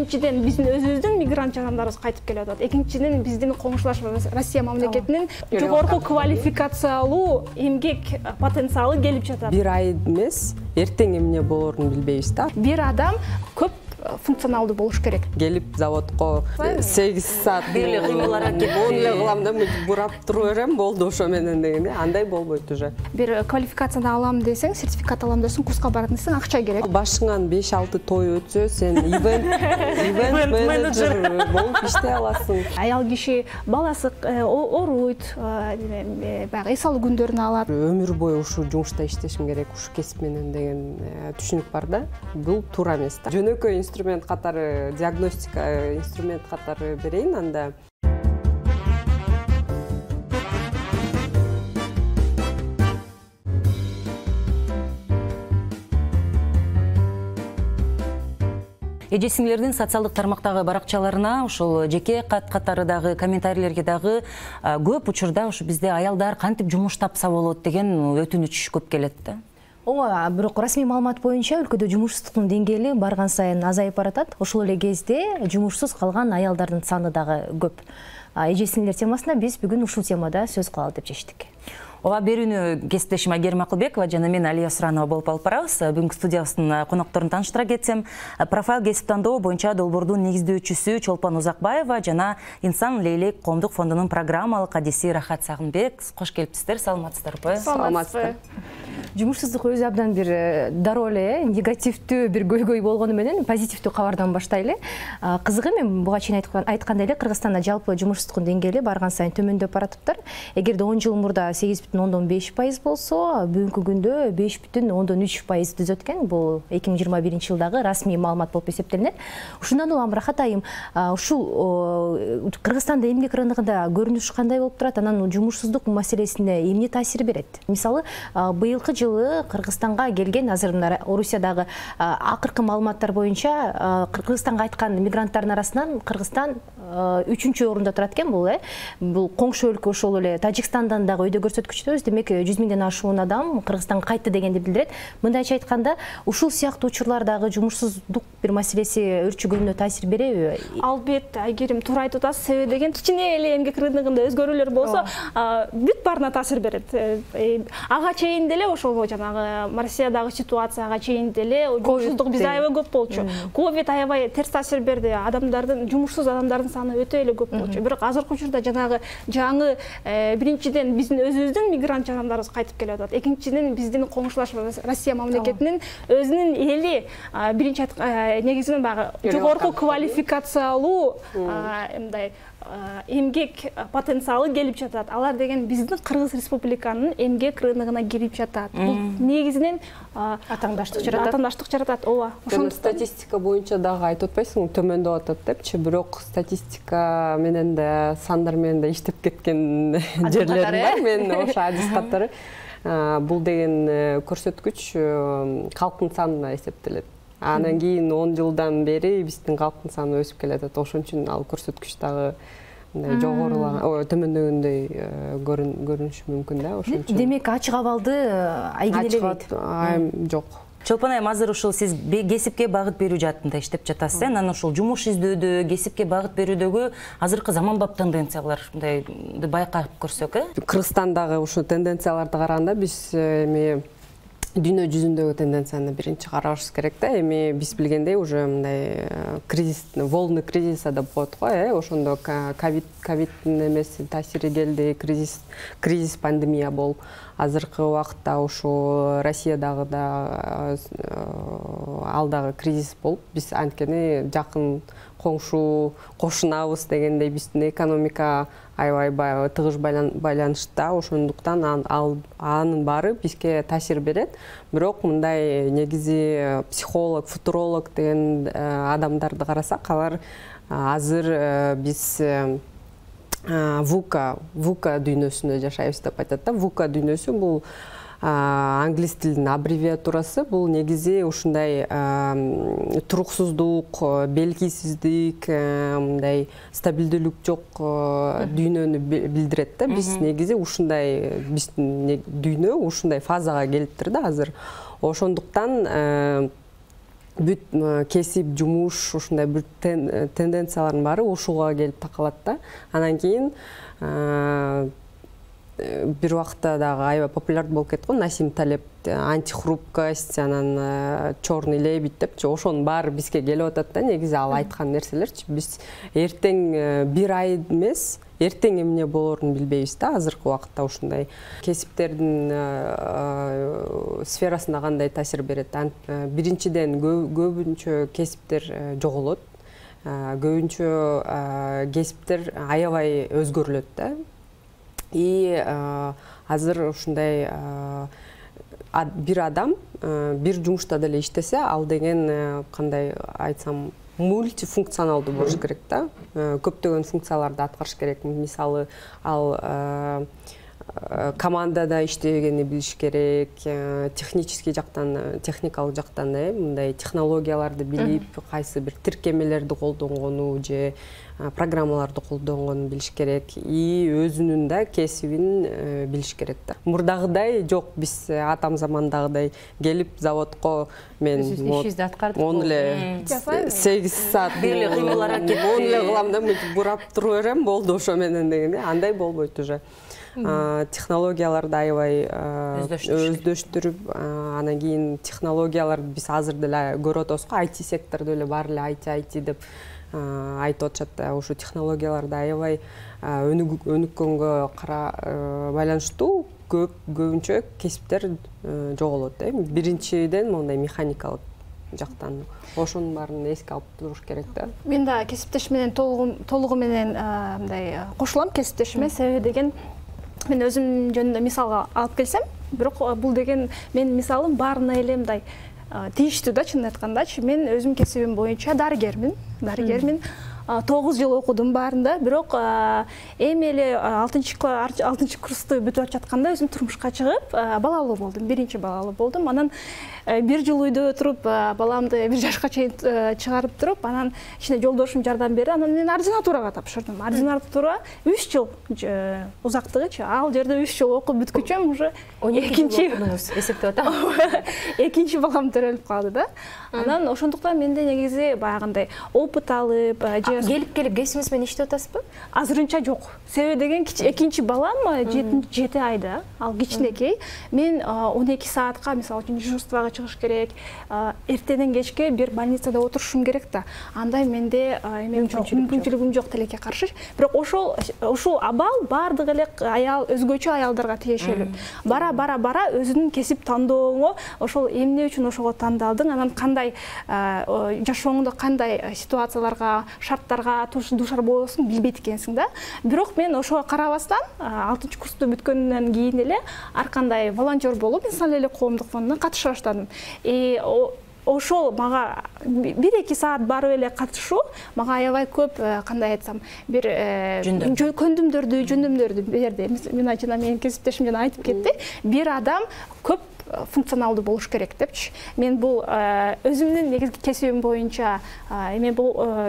Биринчиден биздин өзүбүздүн мигрант жарандарыбыз кайтып келип атат. Экинчиден биздин коңшулашмабыз Россия мамлекетинин жогорку квалификациялуу эмгек потенциалы келип жатат. Бир ай эмес, эртең эмне болорун билбейбиз да. Бир адам көп функционалды болуш керек. Келип заводко 8 саат деле кыймылара кеп, онлай кылам да, бурап туруп берем, болду ошо менен дегенде, андай болбойт уже. Бир квалификацияны алам десең, сертификат алам десең, курска барат десең, акча керек. Башыңан 5-6 той өтсө, сен ивент менеджер болуп иштей аласың. Аял киши баласы ооруйт, баягы эс алуу күндөрүн алат. Өмүр бою ушу жумушта иштешим керек, ушу кесип менен деген түшүнүк бар да. Бул туура эмес да. Жөнөкөй инструмент катары, диагностика инструмент катары берейин анда. Эже-сиңилердин социалдык тармактагы баракчаларына, ушул жеке кат-катарыдагы комментарийлерге дагы көп учурда ушу бизде аялдар кантип жумуш тапса болот деген өтүнүч көп келет да. Ооба, бирок расмий маалымат боюнча өлкөдө жумушсуздуктун деңгээли барган сайын азайып баратат. Ошол эле кезде жумушсуз калган аялдардын саны дагы көп. Эже-сиңилер темасына биз бүгүн ушул темада сөз кылалы деп чечтик. Ооба, берүүнү кесиптешим Агер Макылбекова жана мен Алия Суранова болуп алып барабыз. Бүгүнкү студиябыздын конокторун тааныштыра кетсем, профайл кесип тандоо боюнча долбоордун негиздөөчүсү Чолпон Узакбаева жана Инсан Лейлек коомдук фондунун программалык адиси Рахат Сагынбек. Кош келипсиздер, саламатсыздарбы? Саламатсыздар. Жумушсуздук өзү абдан бир дароо эле негативдүү бир көйгөй болгону менен позитивдүү кабардан баштайлы. Кызыгы мен буга чейин айткандай эле Кыргызстанда жалпы жумушсуздуктун деңгээли барган сайын төмөндөп баратыптыр. Эгерде 10 жыл мурда 8,5% болсо, бүгүнкү күндө 5,3% түзөт экен. Бул 2021 жылдагы расмий маалымат болуп эсептелет. Ушундан улам Рахат айым, ушул Кыргызстанда эмгек рыногунда көрүнүш кандай болуп турат, анан жумушсуздук маселесине эмне таасир берет? Мисалы, быйылкы жылы Кыргызстанга келген азыр Орусиядагы акыркы маалыматтар боюнча Кыргызстанга айткан мигранттардын арасынан Кыргызстан 3-чү орунда турат экен. Бул коңшу өлкө ошол эле Тажикстандан дагы өйдө көрсөткүчтөбүз. Демек 100 миңден ашуун адам Кыргызстанга кайтты дегенди билдирет. Мындайча айтканда ушул сыяктуу учурлардагы жумушсуздук бир маселеси өрчүгөнүнө таасир береби? Албетте, Айгерим туура айтып атасыз. Себеби деген кичине эле эмгек рыногунда өзгөрүүлөр болсо, бүт баарына таасир берет. Ага чейин деле ошол жанагы Россиядагы ситуацияга чейин деле жумушсуздук биз аябай көп болчу. Ковид аябай терс таасир берди. Адамдардын, жумушсуз адамдардын саны өтө эле көп болчу. Бирок азыркы учурда жанагы жаңы биринчиден биздин өзүбүздүн мигрант жарандарыбыз кайтып келип атат. Экинчиден биздин коңшулашмабыз Россия мамлекетинин өзүнүн эли биринчи негизинен багы жогорку квалификациялуу мындай эмгек потенциалы келип жатат. Алар деген биздин Кыргыз Республиканын эмгек рыногуна кирип жатат. Бул негизинен атаңдаштык жаратат. Ооба. Ошондо статистика боюнча дагы айтып атпайсың, төмөндөп атат депчи. Бирок статистика менен да, сандар менен да иштеп кеткен жерлерим бар. Мен ошо адис каттары бул деген көрсөткүч калктын санына эсептелет. Анан кийин 10 жылдан бери биздин калктын саны өсүп келатат. Ошон үчүн ал көрсөткүч дагы жогорулаган, төмөндөгөндөй көрүнүшү мүмкүн да, ошон үчүн. Демек ачык абалды айгинелебейт. Жок. Чолпон айым, азыр ушул сиз кесипке багыт берүү жаатында иштеп жатасыз, анан ушул жумуш издөөдө, кесипке багыт берүүдөгү азыркы заманбап тенденциялар мындай байкап көрсөк, Кыргызстандагы ушу тенденцияларды караганда биз эми дүйнө жүзүндөгү тенденцияны биринчи карабаш керек да. Эми биз билгендей уже мындай кризис, волны кризиса деп коет го, ошондо ковидтин эмеси таасири келди, кризис пандемия болуп. Азыркы убакытта ушу Россиядагы да алдагы кризис болуп, биз анткени жакын коңшу кошунабыз дегендей биздин экономика аябай тыгыш байланышта, ошондуктан анын баары бизге таасир берет. Бирок мындай негизи психолог, футуролог деген адамдарды карасак, алар азыр биз вука дүйнөсүндө жашайбыз деп айтат да. Вука дүйнөсү бул англис тилинин аббревиатурасы. Бул негизи ушундай туруксуздук, белгисиздик, мындай стабилдүүлүк жок дүйнөнү билдирет да. Биз негизи ушундай, биздин дүйнө ушундай фазага келиптир да азыр. Ошондуктан бүт кесип жумуш ушундай бир тенденциялардын баары ошого келип такалат да. Анан кийин бир убакта дагы аябай популярдуу болуп кеткен Насим Талеп антихрупкость, анан чорный лебедь депчи, ошонун баары бизге келип атат да. Негизи ал айткан нерселерчи, биз эртең бир ай эмес, эртең эмне болорун билбейбиз да. Азыркы убакытта ушундай кесиптердин сферасына кандай таасир берет? Биринчиден көбүнчө кесиптер жоголот, көбүнчө кесиптер аябай өзгөрүлөт да. И азыр ушундай бир адам бир жумушта деле иштесе, ал деген кандай айтсам мультифункционалдуу болуш керек да. Көптөгөн функцияларды аткарыш керек. Мисалы, ал командада иштегени билиш керек, технический жактан, техникалык жактан да, мындай технологияларды билип, кайсы бир тиркемелерди колдонгону же программаларды колдонгонун билиш керек. И өзүнүн да кесибин билиш керек да. Мурдагыдай жок, биз атам замандагыдай келип заводко мен 10 эле 8 саат деле кыймылар акет, 10 эле кылам да, бурап туруп берем, болду ошо менен деген да. Андай болбойт уже. Технологияларды аябай өздөштүрүп, анан кийин технологияларды биз азыр деле көрүп атабыз го, IT сектордо эле баары эле IT деп айтып атышат да. Ошо технологияларды аябай өнүккөнгө байланыштуу көбүнчө кесиптер жоголот да. Биринчиден мондай механикалык жактан ошонун баарын эске алып туруш керек да. Мен да кесиптеш менен толугу менен мындай кошулам кесиптешиме, себеби деген мен өзүм жөнүндө мисалга алып келсем, бирок бул деген мен мисалым баарына эле мындай тийиштүү да, чын айткандачы. Мен өзүм кесибим боюнча дарыгермин. 9 жыл окудум баарында, бирок эми эле 6-cı курсту бүтүп жатканда өзүм турмушка чыгып, балалуу болдум, биринчи балалуу болдум. Анан бир жыл үйдө отуруп, баламды бир жашка чейин чыгарып туруп, анан ичинде жолдошум жардам берди, анан мен ординатурага тапшырдым. Ординатура 3 жыл узактыгычы, ал жерде 3 жыл окуп бүткүчөм, уже 12-нчи эсептеп атам. 2-нчи балам төрөлүп калды да. Анан ошондуктан менде негизи баягындай опыт алып, келип кесибиңиз менен иштеп атасызбы? Азырынча жок. Себеби деген экинчи балам 7 айда, ал кичинекей. Мен 12 саатка, мисалы үчүн, дежурствага чыгыш керек. Эртеден кечке бир больницада отурушум керек да. Андай менде мүмкүнчүлүгүм жок тилекке каршы. Бирок ошол абал баардыгы эле аял, өзгөчө аялдарга тиешелүү. Бара-бара өзүнүн кесип тандооңо, ошол эмне үчүн ошого тандалдың, анан кандай жашооңдо кандай ситуацияларга, шарттарга дуушар болсоң билбейт экенсиң да. Бирок мен ошого карабастан 6-cı курсту бүткөндөн кийин эле ар кандай волонтер болуп, мисалы эле коомдук фондуна катыша баштадым. Ошол мага 1-2 саат барып эле катышуу мага аябай көп, кандай айтсам, бир көндүмдөрдү берди. Мына жана менин кесиптешим жана айтып кетти, бир адам көп функционалдуу болуш керек депчи. Мен бул өзүмдүн негизги кесибим боюнча, мен бул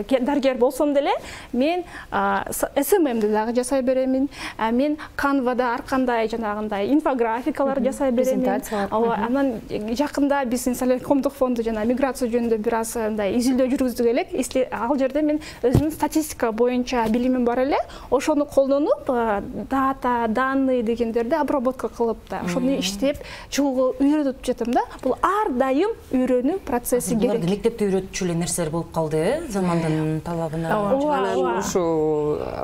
дарыгер болсом деле, мен SMMди дагы жасай беремин. Мен Canva'да ар кандай жанагындай инфографикалар жасай беремин. Анан жакында биз коомдук фонду жана миграция жөнүндө бир аз мындай изилдөө жүргүздүк элек. Ал жерде мен өзүмдүн статистика боюнча билимим бар эле, ошону колдонуп, дата, данные дегендерди обработка кылып да, ошону иштеп чыгууга үйрөтүп жатам да. Бул ар дайым үйрөнүү процесси керек. Булар мектепте үйрөтчү эле нерселер болуп калды, замандын талабына. Анан ошо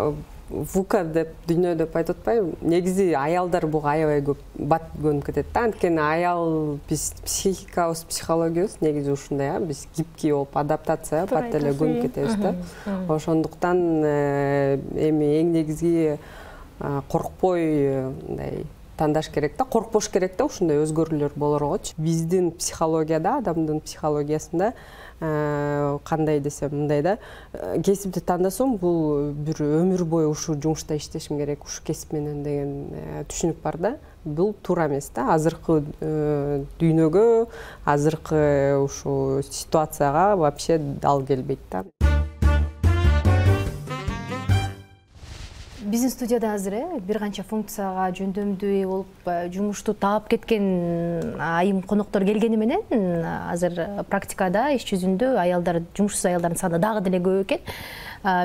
ВУКа деп, дүйнө деп айтып атпайбы? Негизи аялдар буга аябай көп бат көнүп кетет да. Анткени аял биз психикабыз, психологиябыз негизи ушундай, а биз кипки болуп адаптация бат эле көнүп кетебиз да. Ошондуктан эми эң негизги коркпой мындай тандаш керек да, коркпош керек да, ушундай өзгөрүүлөр болорогочу. Биздин психологияда, адамдын психологиясында кандай десем, мындай да, кесипти тандасам, бул бир өмүр бою ушу жумушта иштешим керек, ушу кесип менен деген түшүнүк бар да. Бул туура эмес да. Азыркы дүйнөгө, азыркы ушу ситуацияга вообще дал келбейт да. бизнес-студияда азыр, бир канча функцияга жөндөмдүү болуп, жумушту таап кеткен айым коноктор келгени менен, азыр практикада иш жүзүндө аялдар, жумушсуз аялдардын саны дагы деле көп экен.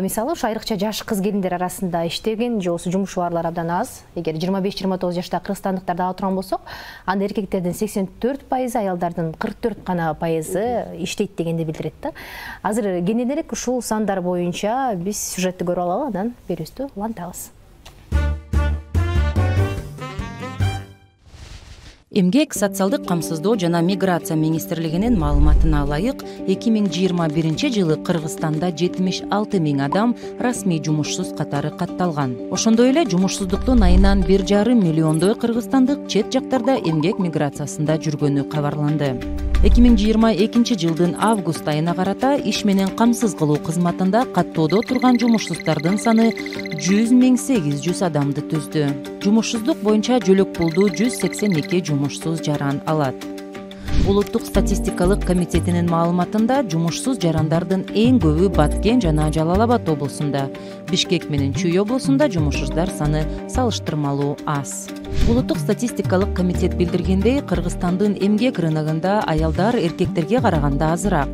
Мисалы, айрыкча жаш кыз келиндер арасында иштеген же болсо жумушкарлар абдан аз. Эгер 25-29 жашта кыргызстандыктарда отурган болсок, анда эркектердин 84%, аялдардын 44% иштейт дегенди билдирет да. Азыр кененирээк ушул сандар боюнча биз сюжетти көрүп алалы, анан берүүбүздү улантабыз. Эмгек, социалдык камсыздоо жана миграция министрлигинин маалыматына ылайык 2021 жылы Кыргызстанда 76 миң адам расмий жумушсуз катары катталган. Ошондой эле жумушсуздуктун айынан 1,5 миллиондой кыргызстандык чет жактарда эмгек миграциясында жүргөнү кабарланды. 2022 жылдын август айына карата иш менен камсыз кылуу кызматында каттоодо турган жумушсуздардын саны 100,800 адамды түздү. Жумушсуздук боюнча жөлөк пулду 182 жумушсуз жаран алат. Улуттук статистикалык комитетинин маалыматында жумушсуз жарандардын эң көбү Баткен жана Жалал Абад облусунда, Бишкек менен Чүй облусунда жумушсуздар саны салыштырмалуу аз. Улуттук статистикалык комитет билдиргендей, Кыргызстандын эмгек рыногунда аялдар эркектерге караганда азыраак.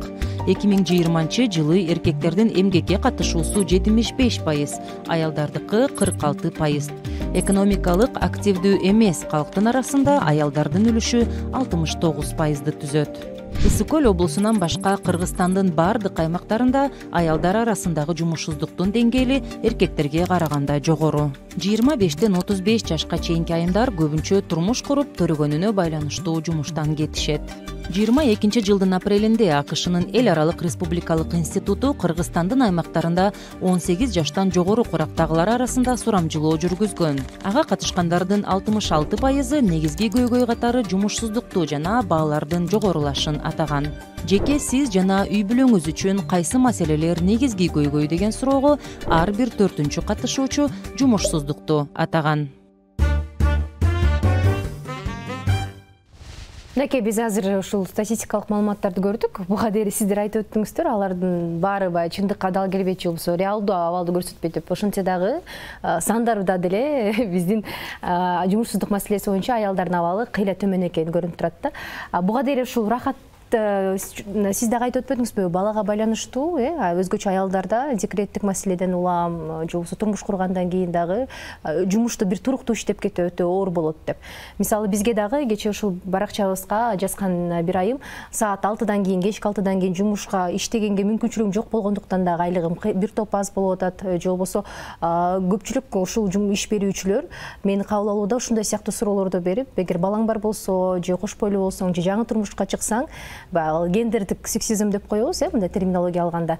2020 жылы эркектердин эмгекке катышуусу 75%, аялдардыкы 46%. Экономикалык активдүү эмес калктын арасында аялдардын үлүшү 69%-ды түзөт. Исык Көл облусунан башка Кыргызстандын бардык аймактарында аялдар арасындагы жумушсуздуктун деңгээли эркектерге караганда жогору. 25-35 жашка чейинки айымдар көбүнчө турмуш куруп, төрөгөнүнө байланыштуу жумуштан кетишет. 22 жылдын апрелинде АКШнын эл аралык республикалык институту Кыргызстандын аймактарында 18 жаштан жогору курактагылар арасында сурамжылоо жүргүзгөн. Ага катышкандардын 66% негизги көйгөй катары жумушсуздукту жана баалардын жогорулашын атаган. Жеке сиз жана үй бүлөңүз үчүн кайсы маселелер негизги көйгөй деген суроого ар бир 4-чү катышуучу жумушсуздукту атаган. Неке биз азыр ушул статистикалык маалыматтарды көрдүк. Буга дейин сиздер айтып өттүңүздөр, алардын баары бай чындыкка дал келбечи болсо, реалдуу абалды көрсөтпөй деп. Ошентсе дагы сандарда деле биздин жумушсуздук маселеси боюнча аялдардын абалы кыйла төмөн экени көрүнүп турат да. Буга дейин ушул рахат сиз дагы айтып өтпөдүңүзбү? Балага байланыштуу, өзгөчө аялдарда декреттик маселеден улам, же болсо турмуш кургандан кийин дагы жумушту бир туруктуу иштеп кетүү өтө оор болот деп. Мисалы, бизге дагы кечээ ушул баракчабызга жазган бир айым саат 6-дан кийин, кечки 6-дан кийин жумушка иштегенге мүмкүнчүлүгүм жок болгондуктан дагы айлыгым бир топ аз болуп атат, же болбосо көпчүлүк ушул иш берүүчүлөр мени кабыл алууда ушундай сыяктуу суроолорду берип, эгер балаң бар болсо, же кош бойлуу болсоң, же жаңы турмушка чыксаң, гендердик сексизм деп коебуз, мындай терминология алганда,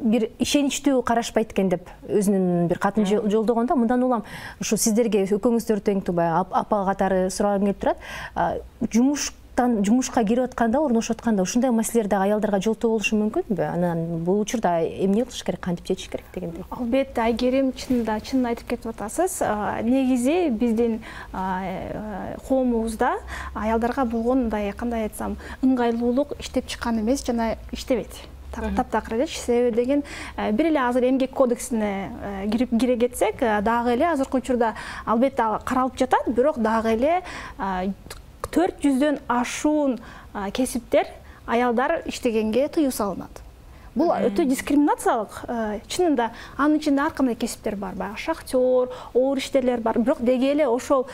бир ишеничтүү карашпайт экен деп өзүнүн бир катын жолдогондо, мындан улам ушу сиздерге көкөңүздөр тең апа катары сурагым келип турат. Жумушка кирип атканда, орношуп атканда ушундай маселелер да аялдарга жолтоо болушу мүмкүнбү? Анан бул учурда эмне кылыш керек, кантип чечиш керек дегендей. Албетте, Айгерим чын айтып кетип атасыз. Негизи биздин коомубузда аялдарга болгон мындай, кандай айтсам, ыңгайлуулук иштеп чыккан эмес жана иштебейт. Таптакыр эле себеби деген бир эле азыр эмгек кодексине кире кетсек, дагы эле азыркы учурда албетте каралып жатат, бирок дагы эле 400дөн ашуун кесиптер аялдар иштегенге тыюу салынат. Бул өтө дискриминациялык. Чынында анын ичинде ар кандай кесиптер бар, баягы шахтер, оор иштерлер бар. Бирок деги эле ошол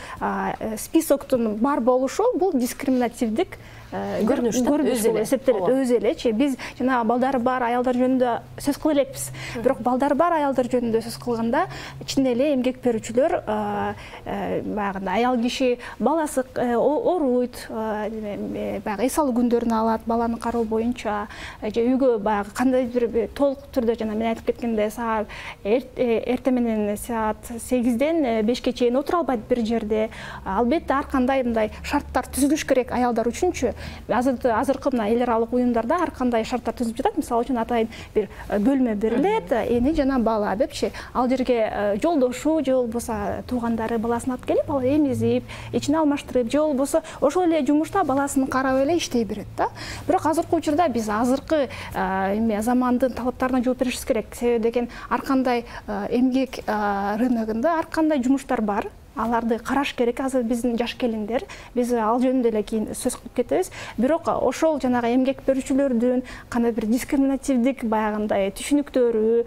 списоктун бар болушу бул дискриминативдик көрүнүш деп эсептелет. Өз элечи биз жана балдары бар аялдар жөнүндө сөз кыла элекпиз. Бирок балдары бар аялдар жөнүндө сөз кылганда ичинде эле эмгек берүүчүлөр баягында аял киши баласы ооруйт, баягы эс алуу күндөрүн алат, баланы кароо боюнча же үйгө баягы кандай бир толук түрдө жана мен айтып кеткендей саат эрте менен саат 8-ден 5-ке чейин отура албайт бир жерде. Албетте ар кандай мындай шарттар түзүлүш керек аялдар үчүнчү. азыркы мына эл аралык уюмдарда ар кандай шарттар түзүп жатат. Мисалы үчүн атайын бир бөлмө берилет, эне жана бала депчи. Ал жерге жолдошу же болбосо туугандары баласын алып келип, ал эмизип, ичине алмаштырып, же болбосо ошол эле жумушта баласын карап эле иштей берет да. Бирок азыркы учурда биз азыркы эме замандын талаптарына жооп беришибиз керек. Себеби деген ар кандай эмгек рыногунда ар кандай жумуштар бар. Аларды караш керек, азыр биздин жаш келиндер, биз ал жөнүндө эле кийин сөз кылып кетебиз. Бирок ошол жанагы эмгек берүүчүлөрдүн кандай бир дискриминативдик баягындай түшүнүктөрү,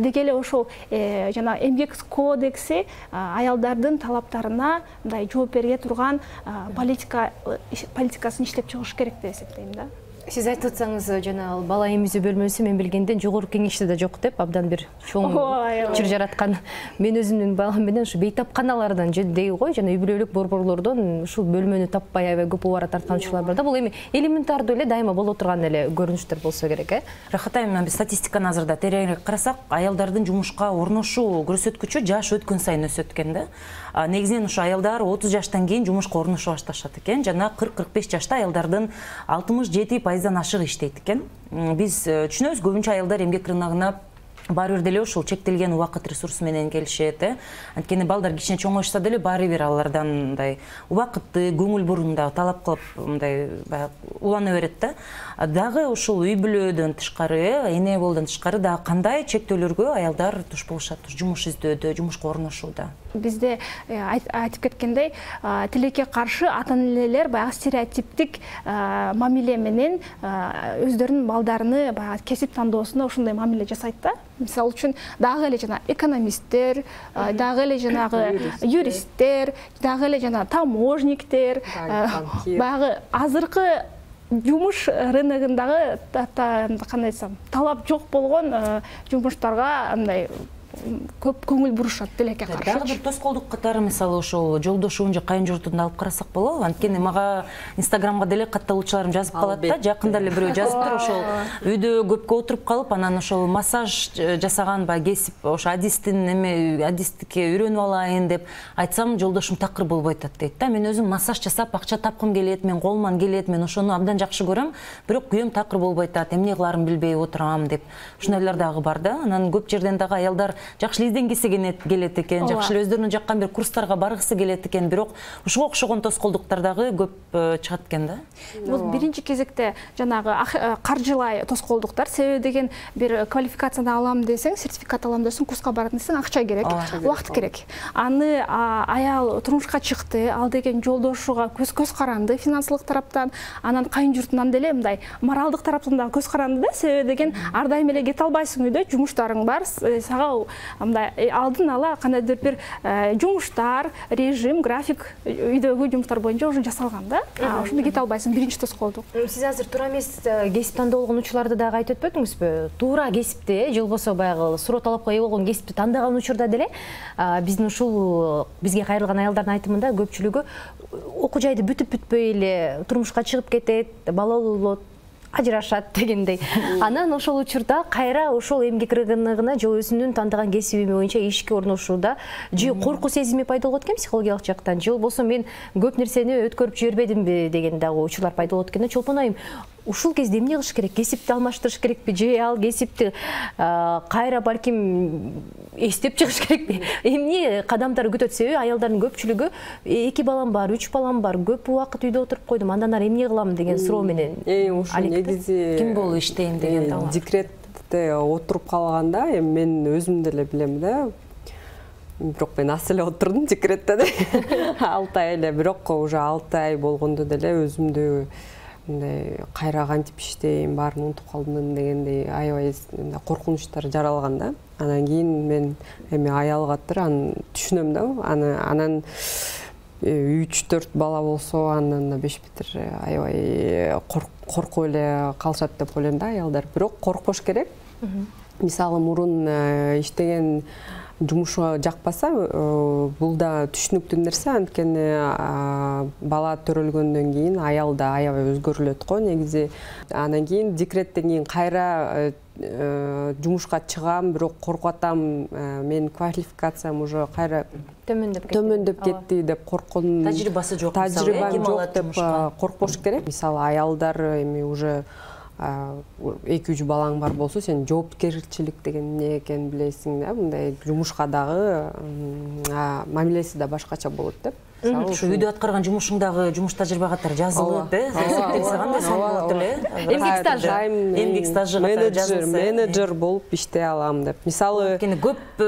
деги эле ошол жана эмгек кодекси аялдардын талаптарына мындай жооп бере турган политикасын иштеп чыгыш керек деп эсептейм да. Сиз айтып отсаңыз, жана ал бала эмизүү бөлмөсү мен билгенден жогорку кеңеште да жок деп абдан бир чоң чыр жараткан. Мен өзүмдүн балам менен ушу бейтапканалардан жедей кой жана үй бүлөлүк борборлордон ушул бөлмөнү таппай аябай көп убара тартканчылар бар да. Бул эми элементардуу эле дайыма боло турган эле көрүнүштөр болсо керек э. Рахатайым, биз статистиканы азырда тереңирээк карасак, аялдардын жумушка орношуу көрсөткүчү жаш өткөн сайын өсөт экен да. Негизинен ушу аялдар 30 жаштан кийин жумушка орношо башташат экен жана 40-45 жашта аялдардын 67% ашык иштейт экен. Биз түшүнөбүз, көбүнчө аялдар эмгек рыногуна баары деле ушул чектелген убакыт ресурсу менен келишет, э. Анткени балдар кичине чоңойшса деле баары бир алардан мындай убакытты, көңүл бурунда талап кылып мындай баягы улана берет да. Дагы ушул үй бүлөдөн тышкары, эне болдон тышкары да кандай чектөөлөргө аялдар туш болушат, жумуш издөөдө, жумушка орношууда. Бизде айтып кеткендей, тилекке каршы ата-энелер баягы стереотиптик мамиле менен өздөрүнүн балдарыны баягы кесип тандоосуна ушундай мамиле жасайт да. Мисалы үчүн дагы эле жана экономисттер, дагы эле жанагы юристтер, дагы эле жана таможниктер, баягы азыркы жумуш рыногундагы кандай айтсам, талап жок болгон жумуштарга мындай көп көңүл бурушат тилекке каршы. Дагы бир тоскоолдук катары мисалы ошол жолдошуун же кайын жортунду алып карасак болот. Анткени мага Инстаграмга деле катталуучуларым жазып калат да. Жакында эле бирөө жазыптыр ошол үйдө көпкө отуруп калып, анан ошол массаж жасаган ба кесип, ошо адистин эме адистке үйрөнүп алайын деп айтсам, жолдошум такыр болбой атат дейт да. Мен өзүм массаж жасап акча тапкым келет, мен колуман келет, мен ошону абдан жакшы көрөм, бирок күйөм такыр болбой атат, эмне кыларым билбей отурам деп. Ушундайлар дагы бар да. Анан көп жерден дагы аялдар жакшы изденгиси келет экен, жакшы өздөрүнүн жаккан бир курстарга баргысы келет экен, бирок ушуга окшогон тоскоолдуктар дагы көп чыгат экен да. Бул биринчи кезекте жанагы каржылай тоскоолдуктар, себеби деген бир квалификацияны алам десең, сертификат алам десең, курска барат десең, акча керек, убакыт керек. Аны аял турмушка чыкты, ал деген жолдошуга көз каранды финансылык тараптан, анан кайын журтунан деле мындай моралдык тараптан да көз каранды да, себеби деген ар дайым эле кете албайсың, үйдө жумуштарың бар, сага мындай алдын ала кандайдыр бир жумуштар, режим, график үйдөгү жумуштар боюнча уже жасалган да. Ошондо кете албайсың, биринчи тоскоолдук. Сиз азыр туура эмес кесип тандоолгон учурларда дагы айтып өтпөдүңүзбү? Туура кесипти, же болбосо баягы суроо талапка ээ болгон кесипти тандаган учурда деле биздин ушул бизге кайрылган аялдардын айтымында көпчүлүгү окуу жайды бүтүп бүтпөй эле турмушка чыгып кетет, балалуу болот, ажырашат дегендей. Анан ошол учурда кайра ошол эмгек рыногуна же өзүнүн тандаган кесиби боюнча ишке орношууда же коркуу сезими пайда болот экен психологиялык жактан, же болбосо мен көп нерсени өткөрүп жибербедимби деген дагы учурлар пайда болот экен. Чолпон айым, ушул кезде эмне кылыш керек? Кесипти алмаштырыш керекпи же ал кесипти кайра балким эстеп чыгыш керекпи? Эмне кадамдар көтөт? Себеби аялдардын көпчүлүгү эки балам бар, үч балам бар, көп убакыт үйдө отуруп койдум, андан ары эмне кылам деген суроо менен. Ким болуп иштейм деген талап. Декретте отуруп калганда мен өзүм деле билем да. Бирок мен аз эле отурдум декретте да. 6 ай эле, бирок уже 6 ай болгондо деле өзүмдү мындай кайра кантип иштейм, баарын унутуп калдым дегендей аябай мындай коркунучтар жаралган да. Анан кийин мен эми аялга туран түшүнөм да. Анан 3-4 бала болсо, андан да 5 битер аябай коркуп эле калышат деп ойлойм да аялдар. Бирок коркпош керек. Мисалы мурун иштеген жумушуга жакпаса, бул да түшүнүктүү нерсе, анткени бала төрөлгөндөн кийин аял да аябай өзгөрүлөт го негизи. Анан кийин декреттен кийин кайра жумушка чыгам, бирок коркотам, мен квалификациям уже кайра төмөндөп кетти деп корккон. Тажрыйбасы жок. Тажрыйбам жок деп коркпош керек. Мисалы аялдар эми уже 2-3 балаң бар болсо, сен жоопкерчилик деген эмне экенин билесиң да, мындай жумушка дагы мамилеси да башкача болот деп. Ушу үйдө аткарган жумушуңдагы жумуш тажрыйба катары жазылып, эмгек стажы катары жазылса, менеджер болуп иштей алам деп. Мисалы, көп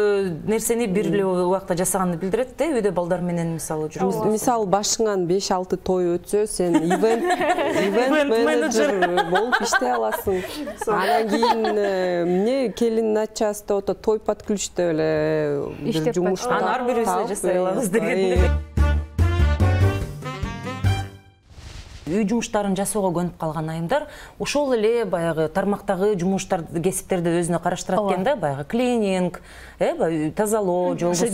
нерсени бир эле убакта жасаганды билдирет да, үйдө балдар менен мисалы жүрүп. Мисалы, башыңан 5-6 той өтсө, сен ивент менеджер болуп иштей аласың. Анан кийин эмне келин начасто ото той под ключ деп эле жумушта. Анан ар бирибиз эле жасай алабыз деген. Үй жумуштарын жасоого көнүп калган айымдар ошол эле баягы тармактагы жумуштарды, кесиптерди өзүнө караштырат экен да, баягы клининг, тазалоо, жолгусу,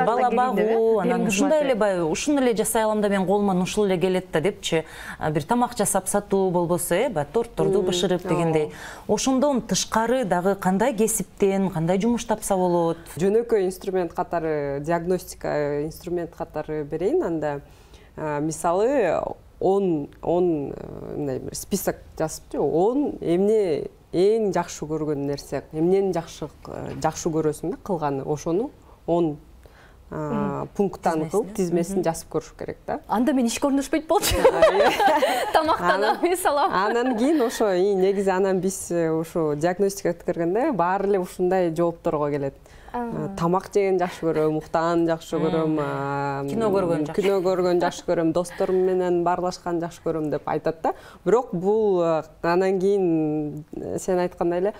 бала багуу, анан ушундай эле баягы ушуну эле жасай алам да, мен колуман ушул эле келет да депчи, бир тамак жасап сатуу болбосо, тортторду бышырып дегендей. Ошондон тышкары дагы кандай кесиптен, кандай жумуш тапса болот? Жөнөкөй инструмент катары, диагностика инструмент катары берейин анда. Мисалы, он список жазыпты, он эмне эң жакшы көргөн нерсе, эмнени жакшы көрөсүң да кылганы, ошону он пункттан кылып тизмесин жазып көрүш керек да. Анда мен иш көрүнүшпөйт болчу. Тамактанам, мисалам. Анан кийин ошо негизи анан биз ошо диагностика өткөргөндө баары эле ушундай жоопторго келет. Тамак жеген жакшы көрөм, уктаган жакшы көрөм, кино көргөн жакшы көрөм, досторум менен баарлашкан жакшы көрөм деп айтат да. Бирок бул анан кийин сен айткандай эле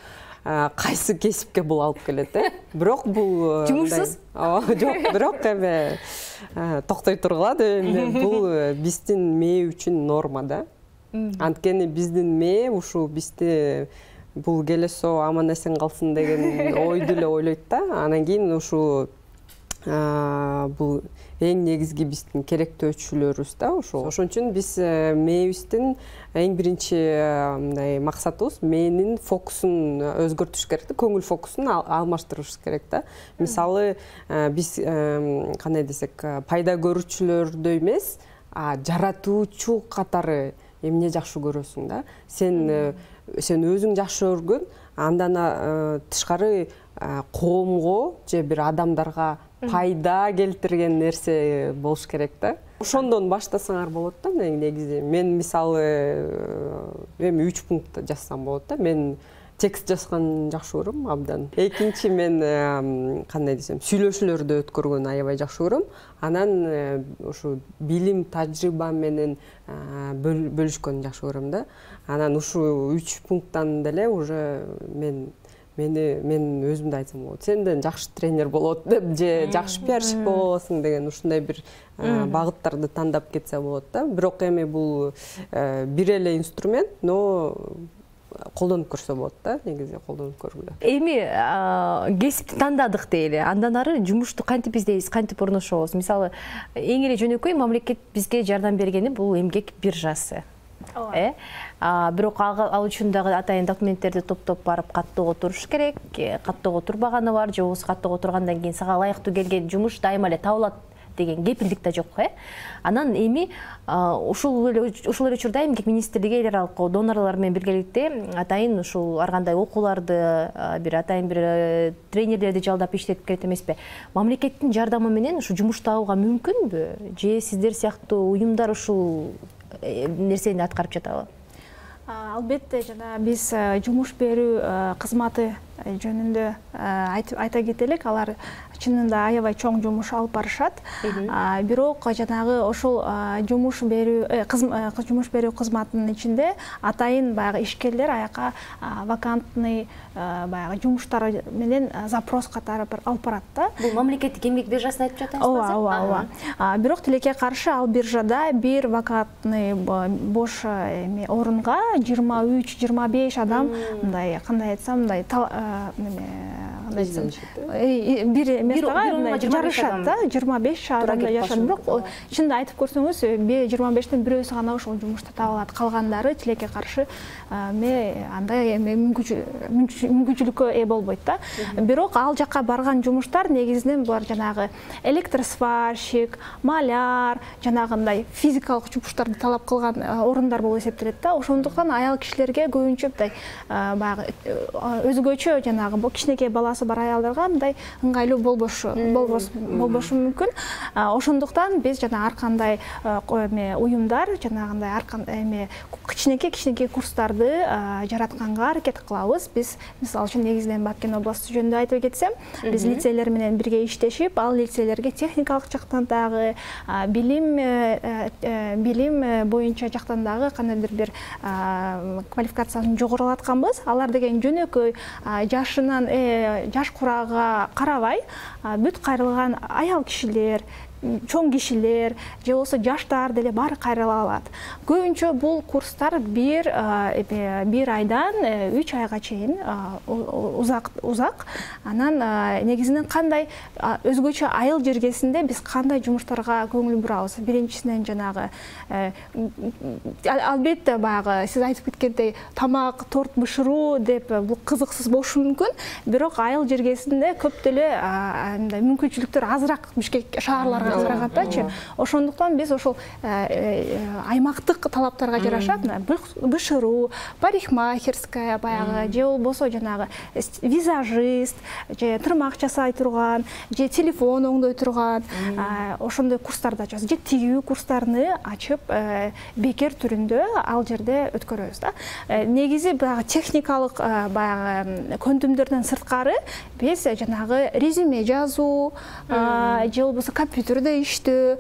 кайсы кесипке бул алып келет, э? Бирок бул жумушсуз. Жок, бирок эме токтой тургулат, эми бул биздин мээ үчүн норма да. Анткени биздин мээ ушу бизди бул келесо аман эсен калсын деген ойду эле ойлойт да. Анан кийин ушу бул эң негизги биздин керектөөчүлөрүбүз да. Ошон үчүн биз мээбиздин эң биринчи мындай максатыбыз мээнин фокусун өзгөртүш керек да, көңүл фокусун алмаштырыш керек да. Мисалы, биз кандай десек, пайда көрүүчүлөрдө эмес, а жаратуучу катары эмне жакшы көрөсүң да. Сен өзүң жакшы көргөн, андан тышкары коомго же бир адамдарга пайда келтирген нерсе болуш керек да. Ошондон баштасаңар болот да, негизи. Мен мисалы эми 3 пункт жазсам болот да. Мен текст жазганды жакшы көрөм абдан. Экинчи, мен кандай десем, сүйлөшүүлөрдө өткөргөн аябай жакшы көрөм. Анан ушу билим, тажрыйба менен бөлүшкөнү жакшы көрөм да. Анан ушу 3 пункттан деле уже мен өзүмдү айтсам болот. Сенден жакшы тренер болот деп же жакшы пиарщик болсоң деген ушундай бир багыттарды тандап кетсе болот да. Бирок эми бул бир эле инструмент, но колдонуп көрсө болот да, негизи колдонуп көргүлө. Эми кесипти тандадык дейли. Андан ары жумушту кантип издейбиз, кантип орношобуз? Мисалы, эң эле жөнөкөй мамлекет бизге жардам бергени бул эмгек биржасы. Бирок ал үчүн дагы атайын документтерди топтоп барып каттоого туруш керек. Каттоого турбаганы бар, же болбосо каттоого тургандан кийин сага ылайыктуу келген жумуш дайыма эле табылат деген кепилдик да жок, э? Анан эми ушул эле учурда эмгек министрлиги эл аралык донорлор менен биргеликте атайын ушул ар кандай окууларды, атайын бир тренерлерди жалдап иштетип кетет эмеспи? Мамлекеттин жардамы менен ушу жумуш табууга мүмкүнбү? Же сиздер сыяктуу уюмдар ушул нерсени аткарып жатабы? Албетте, жана биз жумуш берүү кызматы жөнүндө айта кетелик, алар чынында аябай чоң жумуш алып барышат. Бирок жанагы ошол жумуш берүү кызматынын ичинде атайын баягы ишкерлер аяка вакантный баягы жумуштар менен запрос катары алып барат да. Бул мамлекеттик эмгек биржасын айтып жатасыз да? Ооба. Бирок тилекке каршы ал биржада бир вакантный бош орунга 23-25 адам мындай кандай айтсам мындай өзгөчө жанагы кичинекей баласы бар аялдарга мындай ыңгайлуу болбошу мүмкүн. Ошондуктан биз жана ар кандай уюмдар жанагындай ар кандай кичинекей курстарды жаратканга аракет кылабыз. Биз мисалы үчүн негизинен Баткен областы жөнүндө айтып кетсем, биз лицейлер менен бирге иштешип, ал лицейлерге техникалык жактан дагы билим боюнча жактан дагы кандайдыр бир квалификацияны жогорулатканбыз. Алар деген жөнөкөй жаш курага карабай бүт кайрылган аял кишилер, чоң кишилер же болсо жаштар деле баары кайрыла алат. Көбүнчө бул курстар бир айдан 3 айга чейин узак. Анан негизинен кандай өзгөчө айыл жергесинде биз кандай жумуштарга көңүл бурабыз? Биринчисинен жанагы албетте баягы сиз айтып кеткендей тамак, торт бышыруу деп бул кызыксыз болушу мүмкүн. Бирок айыл жергесинде көп деле мындай мүмкүнчүлүктөр азыраак Бишкек шаарларга караганда. Ошондуктан биз ошол аймактык талаптарга жараша бышыруу, парикмахерская баягы же болбосо жанагы визажист, же тырмак жасай турган, же телефон оңдой турган ошондой курстарды ачабыз. Же тигүү курстарын ачып бекер түрүндө ал жерде өткөрөбүз да. Негизи баягы техникалык баягы көндүмдөрдөн сырткары биз жанагы резюме жазуу же болбосо компьютерде иштөө,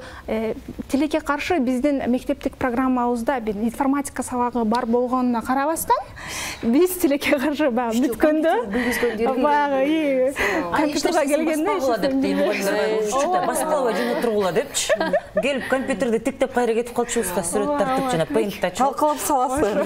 тилекке каршы биздин мектептик программабызда информатика сабагы бар болгонуна карабастан, биз тилекке каршы бүткөндө баягы компьютерге келгенде башкалабай жөнөп тургула депчи. Келип компьютерде тиктеп кайра кетип калчубуз да, сүрөт тартып жана пейнтта талкалап саласыз.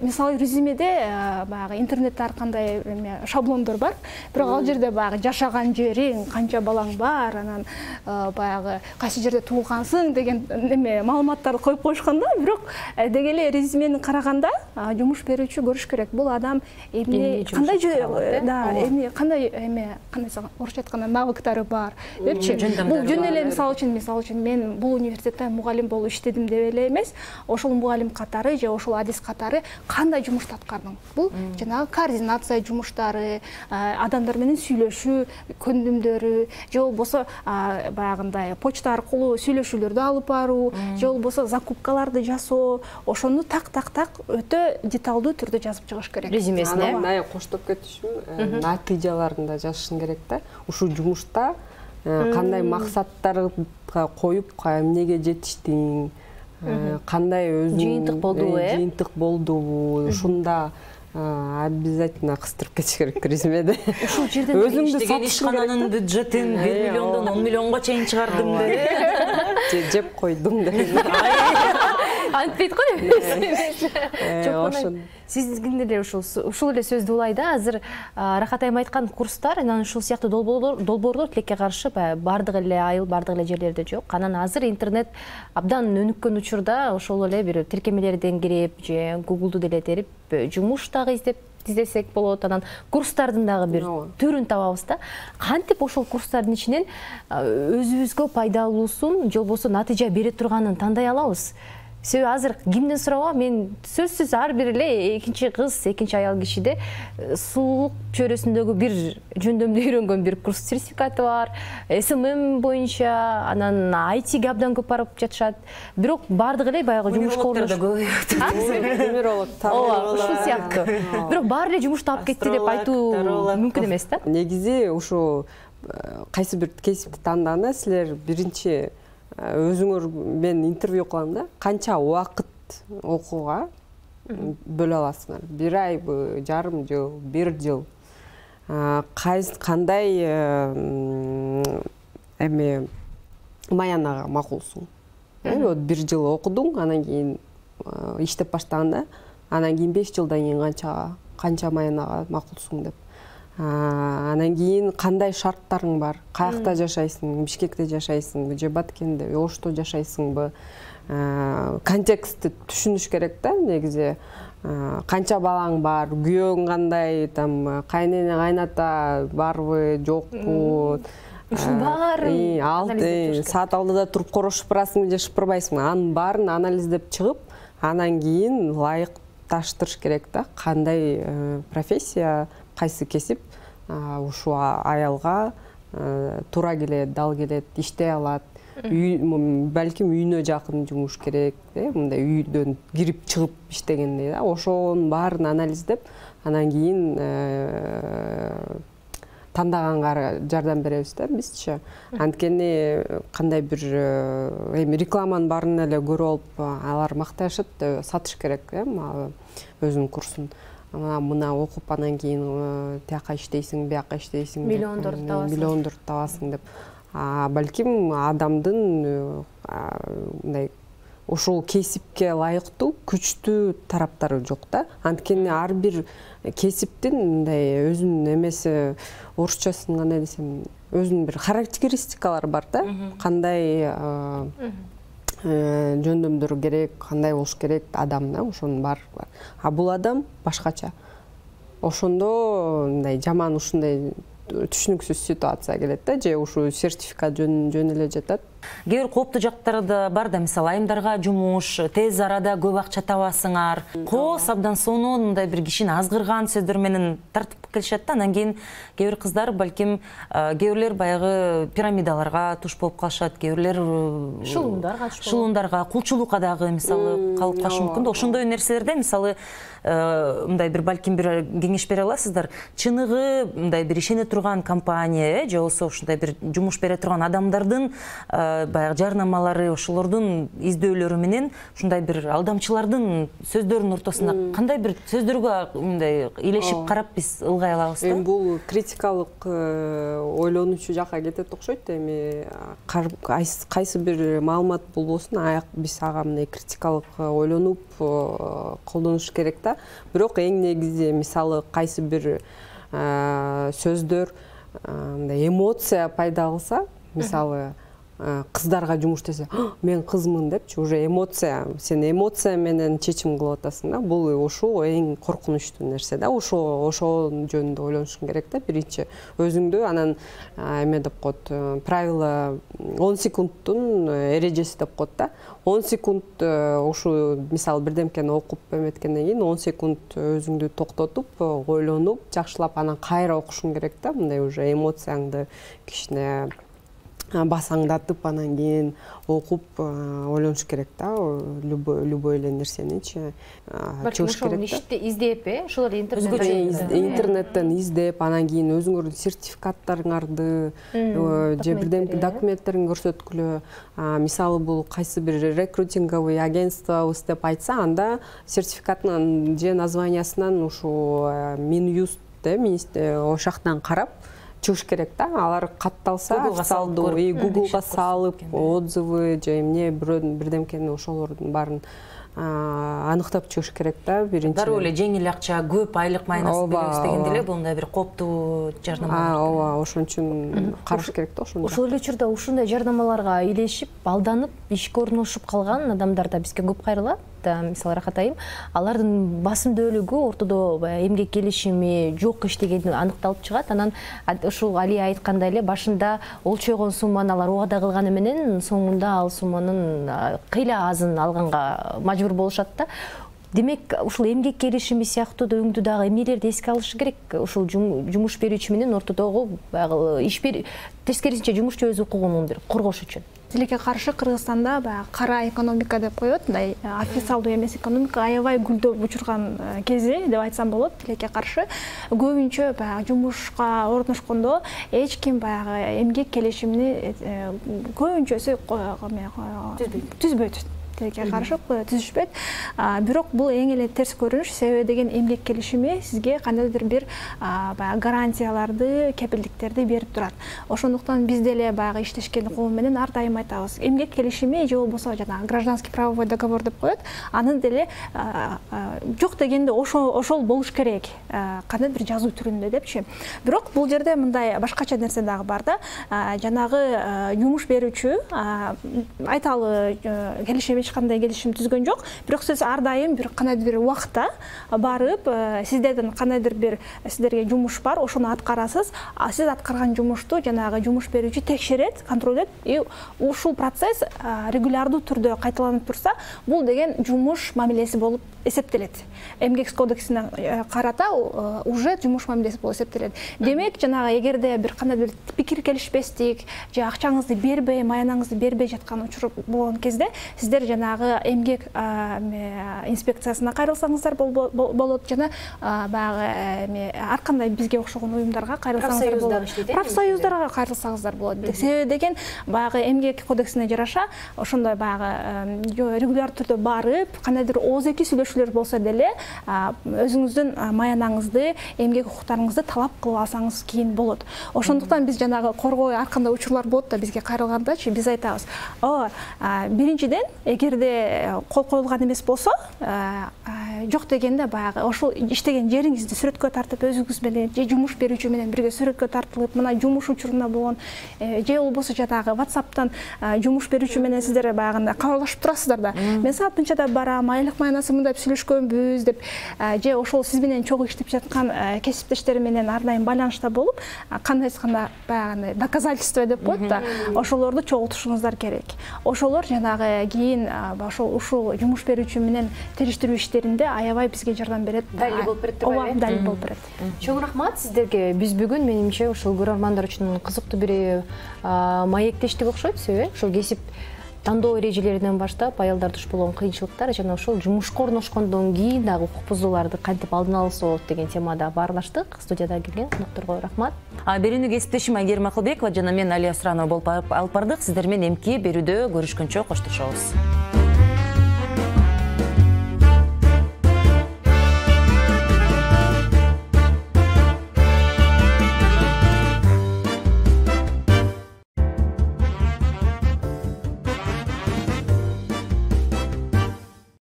Мисалы резюмеде баягы интернетте ар кандай шаблондор бар. Бирок ал жерде баягы жашаган жериң, канча балаң бар, анан баягы кайсы жерде туулгансың деген эме маалыматтарды коюп коюшканда, бирок деги эле резюмени караганда жумуш берүүчү көрүш керек. Бул адам эмне кандай да, кандай орусча айтканда навыктары бар депчи. Бул жөн эле мисалы үчүн мен бул университетте мугалим болуп иштедим деп эле эмес, ошол мугалим катары же ошол адис катары кандай жумушту аткардың? Бул жанагы координация жумуштары, адамдар менен сүйлөшүү көндүмдөрү же болбосо баягындай почта аркылуу сүйлөшүүлөрдү алып баруу же болбосо закупкаларды жасоо, ошону так өтө деталдуу түрдө жазып чыгыш керек. Резюмесине мына коштоп кетишим, натыйжаларын да жазышың керек да. Ушу жумушта кандай максаттар коюп, эмнеге жетиштиң, кандай өзүң жыйынтык болдубу, ушунда обязательно кыстырып кетиш керек резюмеде. Ушул жерден өзүңдү сатышкананын бюджетин 1 миллиондон 10 миллионго чейин чыгардым деп жеп койдум деп. Антпейт кой. Сиздин деле ушул эле сөздү улайда, азыр Рахат айым айткан курстар, анан ушул сыяктуу долбоордор тилекке каршы бардык эле айыл, бардык эле жерлерде жок. Анан азыр интернет абдан өнүккөн учурда ошол эле бир тиркемелерден кирип же Google деле терип жумуш дагы издесек болот. Анан курстардын дагы бир түрүн табабыз да. Кантип ошол курстардын ичинен өзүбүзгө пайдалуусун же болбосо натыйжа бере турганын тандай алабыз? Себеби азыр кимден сурабы, мен сөзсүз ар бир эле экинчи кыз, экинчи аял кишиде суулук чөйрөсүндөгү бир жөндөмдү үйрөнгөн бир курс сертификаты бар. СММ боюнча, анан IT абдан көп барып жатышат. Бирок бардык эле баягы жумушка орношкан. Нумеролог, тамиролог. Ошол сыяктуу. Бирок баары эле жумуш таап кетти деп айтуу мүмкүн эмес да. Негизи ошо кайсы бир кесипти тандаганда силер биринчи өзүңөр, мен интервью кылам да, канча убакыт окууга бөлө аласыңар? 1 айбы, жарым жыл, 1 жыл. Кандай маянага макулсуң? Вот 1 жыл окудуң, анан кийин иштеп баштаганда, анан кийин 5 жылдан кийин канча маянага макулсуң деп. анан кийин кандай шарттарың бар? Каякта жашайсың? Бишкекте жашайсыңбы же Баткенде, Ошто жашайсыңбы? Контекстти түшүнүш керек да, негизи. Канча балаң бар, күйөөң кандай, там кайнене, кайната барбы, жокпу? Баарын алып, саат алдыда туруп корошуп барасың же шыпырбайсың? Анын баарын анализдеп чыгып, анан кийин лайыкташтырыш керек да, кандай профессия, кайсы кесип, ушу аялга туура келет, дал келет, иштей алат. Балким үйүнө жакын жумуш керек, мындай үйдөн кирип чыгып иштегендей да, ошонун баарын анализдеп, анан кийин тандаганга жардам беребиз да бизчи. Анткени кандай бир эми рекламанын баарын эле көрүп алып, алар макташат, сатыш керек, өзүнүн курсун. Мына окуп анан кийин тияка иштейсиң, бияка иштейсиң, миллиондорду табасың деп. Балким адамдын мындай ошол кесипке ылайыктуу күчтүү тараптары жок да. Анткени ар бир кесиптин мындай өзүнүн эмеси, орусчасын гана десем, өзүнүн бир характеристикалары бар да. Кандай жөндөмдөрү керек, кандай болуш керек адамда, ошонун баары. А бул адам башкача. Ошондо мындай жаман ушундай түшүнүксүз ситуация келет да, же ушу сертификат жөн эле жатат. Кээ бир кооптуу жактары да бар да, мисалы айымдарга жумуш, тез арада көп акча табасыңар. Кос абдан сонун мындай бир кишини азгырган сөздөр менен тартып келишет да, анан кийин кээ бир кыздар балким кээрлер баягы пирамидаларга туш болуп калышат, кээрлер шылуундарга, кулчулукка дагы мисалы калып калышы мүмкүн да. Ошондой нерселерде мисалы мындай бир балким бир кеңеш бере аласыздар. Чыныгы мындай бир ишене турган компания же болсо ушундай бир жумуш бере турган адамдардын баягы жарнамалары, ошолордун издөөлөрү менен ушундай бир алдамчылардын сөздөрүнүн ортосунда кандай бир сөздөргө мындай илешип карап биз ылгай алабыз да. Эми бул критикалык ойлонуучу жакка кетет окшойт. Эми кайсы бир маалымат болбосун, аяк биз ага мындай критикалык ойлонуп колдонуш керек да. Бирок эң негизи мисалы кайсы бир сөздөр мындай эмоция пайда кылса, мисалы кыздарга жумуш десе, мен кызмын депчи, уже эмоция, сен эмоция менен чечим кылып атасың да. Бул ошол эң коркунучтуу нерсе да. Ошол жөнүндө ойлонушуң керек да биринчи өзүңдү, анан эме деп коет, правило 10 секундтун эрежеси деп коет да. 10 секунд ушу мисалы бирдемкени окуп эметкенден кийин 10 секунд өзүңдү токтотуп, ойлонуп, жакшылап анан кайра окушуң керек да. Мындай уже эмоцияңды кичине басаңдатып анан кийин окуп ойлонуш керек да, любой эле нерсеничи чыгыш керек да. Ишти издеп, ошолор интернеттен издеп, анан кийин өзүңөрдүн сертификаттарыңарды же бирдемки документтериңди көрсөткүлө. Мисалы бул кайсы бир рекрутинговый агентствобуз деп айтса, анда сертификатынан же названиясынан ушу Минюст ошактан карап чыгыш керек да. Алар катталса, салдуу и Google-га салып, отзывы же эмне бирдемкени ошолордун баарын аныктап чыгыш керек да биринчи. Дароо эле жеңил акча, көп айлык майнасын беребиз дегенде эле бул мындай бир кооптуу жарнамалар. Ооба, ошон үчүн караш керек да ошондо. Ошол эле учурда ушундай жарнамаларга илешип, алданып, ишке орношуп калган адамдар да бизге көп кайрылат. Мисалы Рахат айым, алардын басым бөлүгү ортодо эмгек келишими жок иштегени аныкталып чыгат. Анан ушул Алия айткандай эле башында олчойгон сумманалар уада кылганы менен соңунда ал сумманын кыйла азын алганга мажбур болушат да. Демек, ушул эмгек келишими сыяктуу дөңдү дагы эмнелерди эске алыш керек? Ушул жумуш берүүчү менен ортодогу баягы иш бер тескерисинче жумушчу өз укугун коргош үчүн. Тилекке каршы Кыргызстанда баягы кара экономика деп коет, мындай официалдуу эмес экономика аябай гүлдөп учурган кези деп айтсам болот. Тилекке каршы көбүнчө баягы жумушка орношкондо эч ким баягы эмгек келишимини көбүнчөсү түзбөйт. тилекке каршы түзүшпөт. Бирок бул эң эле терс көрүнүш, себеби деген эмгек келишими сизге кандайдыр бир баягы гарантияларды, кепилдиктерди берип турат. Ошондуктан биз деле баягы иштешкен коом менен ар дайым айтабыз. Эмгек келишими же болбосо жана гражданский правовой договор деп коет. Анын деле жок дегенде ошол болуш керек. Кандай бир жазуу түрүндө депчи. Бирок бул жерде мындай башкача нерсе дагы бар да. Жанагы жумуш берүүчү айталы келишим эч кандай келишим түзгөн жок. Бирок сиз ар дайым бир кандайдыр бир убакта барып, сиздердин кандайдыр бир сиздерге жумуш бар, ошону аткарасыз. А сиз аткарган жумушту жанагы жумуш берүүчү текшерет, контролдет. И ушул процесс регулярдуу түрдө кайталанып турса, бул деген жумуш мамилеси болуп эсептелет. Эмгек кодексине карата уже жумуш мамилеси болуп эсептелет. Демек, жанагы эгерде бир кандайдыр пикир келишпестик, же акчаңызды бербей, маянаңызды бербей жаткан учур болгон кезде, сиздер жанагы эмгек инспекциясына кайрылсаңыздар болот, жана баягы ар кандай бизге окшогон уюмдарга кайрылсаңыздар болот. Профсоюздарга кайрылсаңыздар болот. Себеби деген баягы эмгек кодексине жараша ошондой баягы регуляр түрдө барып, кандайдыр ооз-эки сүйлөшүүлөр болсо деле, өзүңүздүн маянаңызды, эмгек укуктарыңызды талап кылып алсаңыз кийин болот. Ошондуктан биз жанагы коргой ар кандай учурлар болот да бизге кайрылгандачы биз айтабыз. Биринчиден, эгерде кол коюлган эмес болсо, жок дегенде баягы ошол иштеген жериңизди сүрөткө тартып, өзүңүз менен же жумуш берүүчү менен бирге сүрөткө тартылып, мына жумуш учурунда болгон же болбосо жанагы WhatsApp'тан жумуш берүүчү менен сиздер баягында кабарлашып турасыздар да. Мен саат мынчада барам, айлык маянасы мындап сүйлөшкөнбүз деп, же ошол сиз менен чогуу иштеп жаткан кесиптештер менен ар дайым байланышта болуп, кандайсына баягы доказательство деп коет да, ошолорду чогултушуңуздар керек. Ошолор жанагы кийин ошол ушул жумуш берүүчү менен териштирүү иштеринде аябай бизге жардам берет. Далил болуп берет. Ооба, далил болуп берет. Чоң рахмат сиздерге. Биз бүгүн менимче ушул көрөрмандар үчүн кызыктуу бир маектештик окшойт, себеби ушул кесип тандоо эрежелеринен баштап аялдарда туш болгон кыйынчылыктар жана ошол жумушка орношкондон кийин дагы укук бузууларды кантип алдын алса болот деген темада баарлаштык. Студияда келген конокторго рахмат. Берүүнү кесиптешим Айгер Макылбекова жана мен Алия Сранова болуп алып бардык. Сиздер менен эмки берүүдө көрүшкөнчө коштошобуз.